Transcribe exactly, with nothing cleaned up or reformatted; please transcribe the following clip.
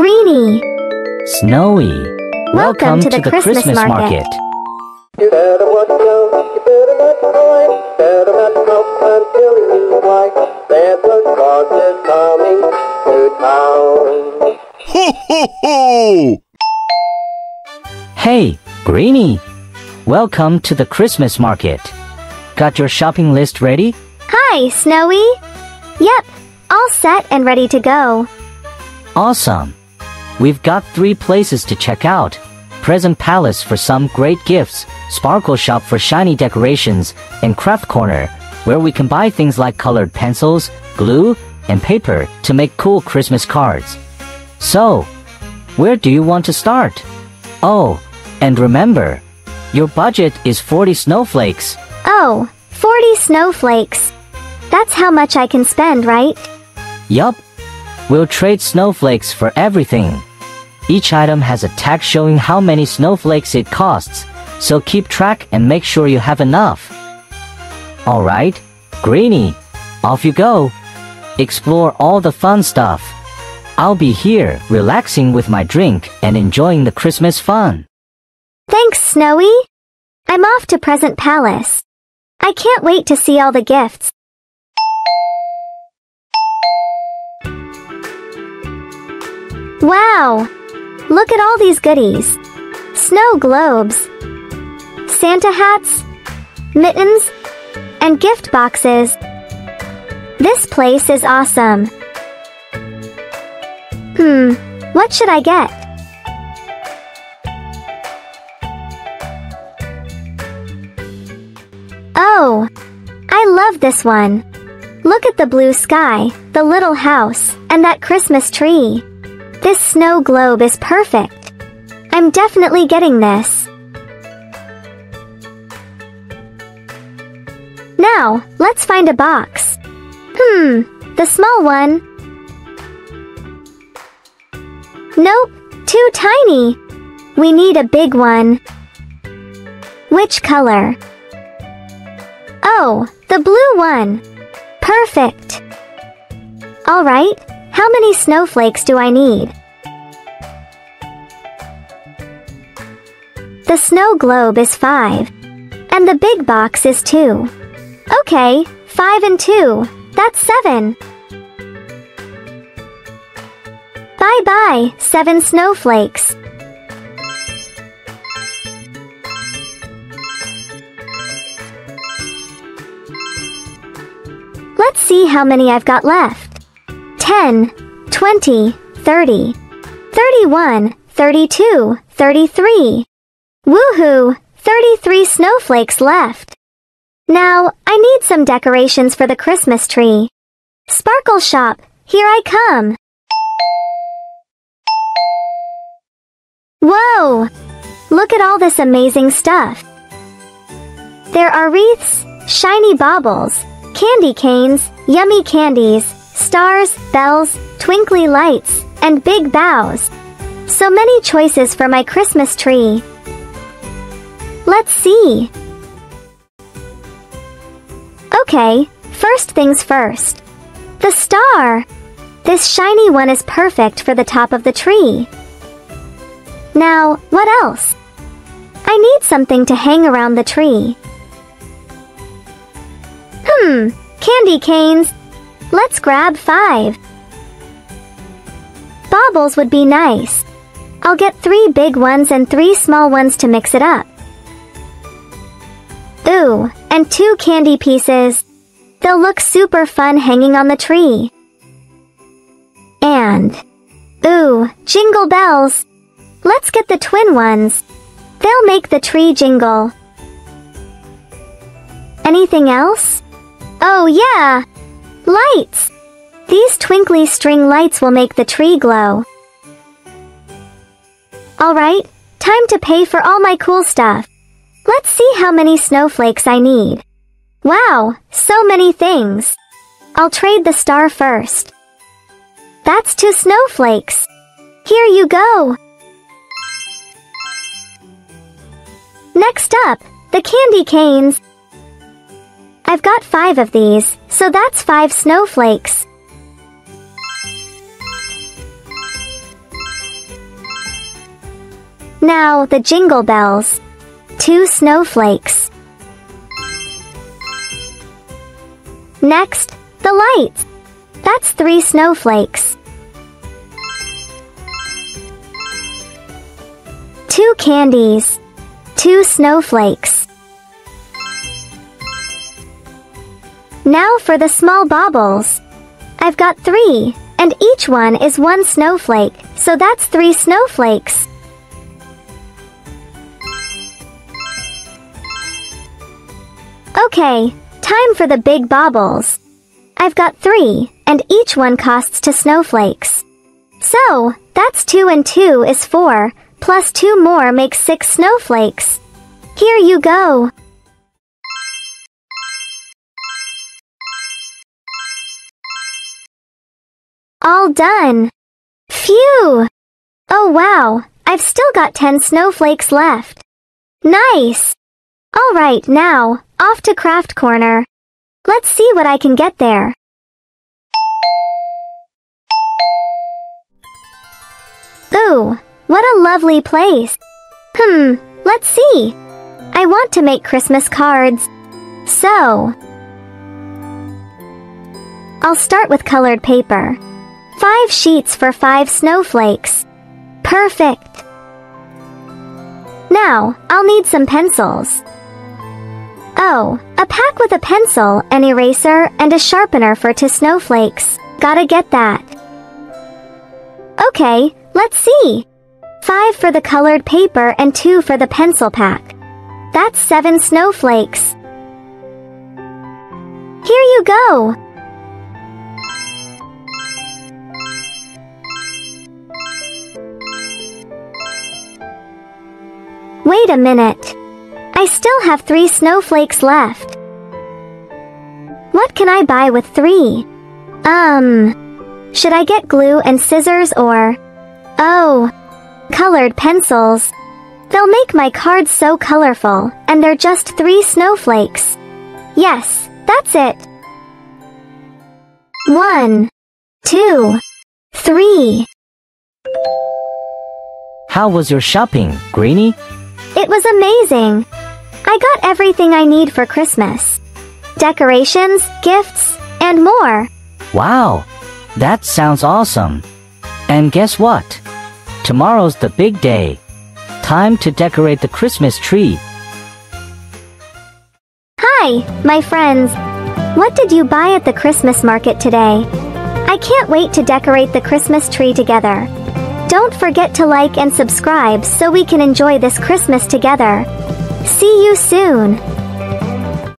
Greeny. Snowy. Welcome, Welcome to, to the, the Christmas, Christmas market. market. You better watch out, you better not cry, you better not stop, I'm telling you why. Santa Claus is coming to town. Ho, ho, ho! Hey, Greeny. Welcome to the Christmas market. Got your shopping list ready? Hi, Snowy. Yep, all set and ready to go. Awesome. We've got three places to check out. Present Palace for some great gifts, Sparkle Shop for shiny decorations, and Craft Corner, where we can buy things like colored pencils, glue, and paper to make cool Christmas cards. So, where do you want to start? Oh, and remember, your budget is forty snowflakes. Oh, forty snowflakes. That's how much I can spend, right? Yup. We'll trade snowflakes for everything. Each item has a tag showing how many snowflakes it costs, so keep track and make sure you have enough. Alright, Greeny, off you go. Explore all the fun stuff. I'll be here, relaxing with my drink and enjoying the Christmas fun. Thanks, Snowy. I'm off to Present Palace. I can't wait to see all the gifts. Wow! Look at all these goodies. Snow globes, Santa hats, mittens, and gift boxes. This place is awesome. Hmm, what should I get? Oh, I love this one. Look at the blue sky, the little house, and that Christmas tree. This snow globe is perfect. I'm definitely getting this. Now, let's find a box. Hmm, the small one. Nope, too tiny. We need a big one. Which color? Oh, the blue one. Perfect. All right. How many snowflakes do I need? The snow globe is five, and the big box is two. Okay, five and two, that's seven. Bye-bye, seven snowflakes. Let's see how many I've got left. ten, twenty, thirty, thirty-one, thirty-two, thirty-three. Woohoo! thirty-three snowflakes left. Now, I need some decorations for the Christmas tree. Sparkle Shop, here I come. Whoa! Look at all this amazing stuff. There are wreaths, shiny baubles, candy canes, yummy candies, stars, bells, twinkly lights, and big boughs. So many choices for my Christmas tree. Let's see. Okay, first things first. The star. This shiny one is perfect for the top of the tree. Now, what else? I need something to hang around the tree. Hmm, candy canes. Let's grab five. Baubles would be nice. I'll get three big ones and three small ones to mix it up. Ooh, and two candy pieces. They'll look super fun hanging on the tree. And, ooh, jingle bells. Let's get the twin ones. They'll make the tree jingle. Anything else? Oh yeah! Lights! These twinkly string lights will make the tree glow. Alright, time to pay for all my cool stuff. Let's see how many snowflakes I need. Wow, so many things. I'll trade the star first. That's two snowflakes. Here you go. Next up, the candy canes. I've got five of these, so that's five snowflakes. Now the jingle bells. Two snowflakes. Next, the lights. That's three snowflakes. Two candies. Two snowflakes. Now for the small baubles. I've got three, and each one is one snowflake, so that's three snowflakes. Okay, time for the big baubles. I've got three, and each one costs two snowflakes. So, that's two and two is four, plus two more makes six snowflakes. Here you go. All done. Phew! Oh wow, I've still got ten snowflakes left. Nice! Alright, now, off to Craft Corner. Let's see what I can get there. Ooh, what a lovely place. Hmm, let's see. I want to make Christmas cards. So, I'll start with colored paper. Five sheets for five snowflakes. Perfect. Now, I'll need some pencils. Oh, a pack with a pencil, an eraser, and a sharpener for two snowflakes. Gotta get that. Okay, let's see. Five for the colored paper and two for the pencil pack. That's seven snowflakes. Here you go. Wait a minute. I still have three snowflakes left. What can I buy with three? Um, should I get glue and scissors or... Oh, colored pencils. They'll make my cards so colorful, and they're just three snowflakes. Yes, that's it. One, two, three. How was your shopping, Greenie? It was amazing. I got everything I need for Christmas. Decorations, gifts, and more. Wow, that sounds awesome. And guess what? Tomorrow's the big day. Time to decorate the Christmas tree. Hi, my friends. What did you buy at the Christmas market today? I can't wait to decorate the Christmas tree together. Don't forget to like and subscribe so we can enjoy this Christmas together. See you soon!